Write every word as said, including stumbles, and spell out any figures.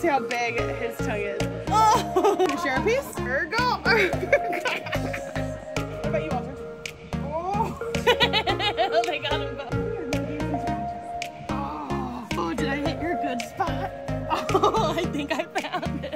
see how big his tongue is. Oh! Can you share a piece? Here we go. What about you, Walter? Oh! They got him both. Oh, did I hit your good spot? Oh, I think I found it.